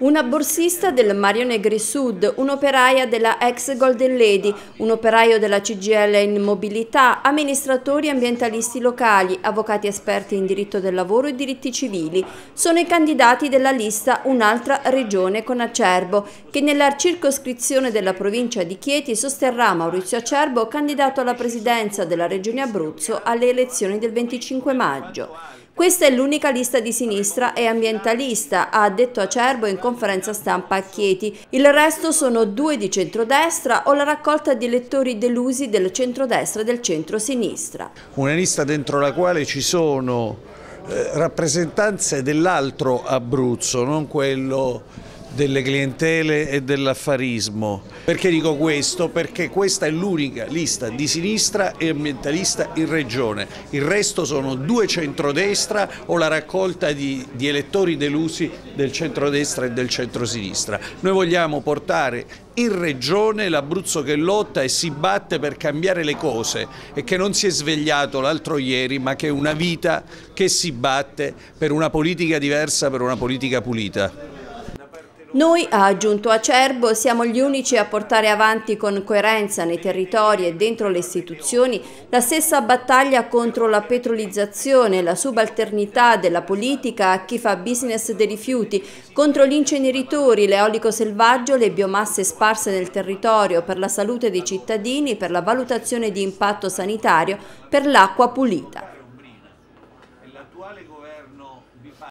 Una borsista del Mario Negri Sud, un'operaia della Ex Golden Lady, un operaio della CGL in mobilità, amministratori e ambientalisti locali, avvocati esperti in diritto del lavoro e diritti civili. Sono i candidati della lista Un'altra Regione con Acerbo, che nella circoscrizione della provincia di Chieti sosterrà Maurizio Acerbo, candidato alla presidenza della Regione Abruzzo alle elezioni del 25 maggio. Questa è l'unica lista di sinistra e ambientalista, ha detto Acerbo in conferenza stampa a Chieti. Il resto sono due di centrodestra o la raccolta di elettori delusi del centrodestra e del centrosinistra. Una lista dentro la quale ci sono rappresentanze dell'altro Abruzzo, non quello delle clientele e dell'affarismo. Perché dico questo? Perché questa è l'unica lista di sinistra e ambientalista in regione, il resto sono due centrodestra o la raccolta di elettori delusi del centrodestra e del centrosinistra. Noi vogliamo portare in regione l'Abruzzo che lotta e si batte per cambiare le cose e che non si è svegliato l'altro ieri, ma che è una vita che si batte per una politica diversa, per una politica pulita. Noi, ha aggiunto Acerbo, siamo gli unici a portare avanti con coerenza nei territori e dentro le istituzioni la stessa battaglia contro la petrolizzazione e la subalternità della politica a chi fa business dei rifiuti, contro gli inceneritori, l'eolico selvaggio, le biomasse sparse nel territorio, per la salute dei cittadini, per la valutazione di impatto sanitario, per l'acqua pulita.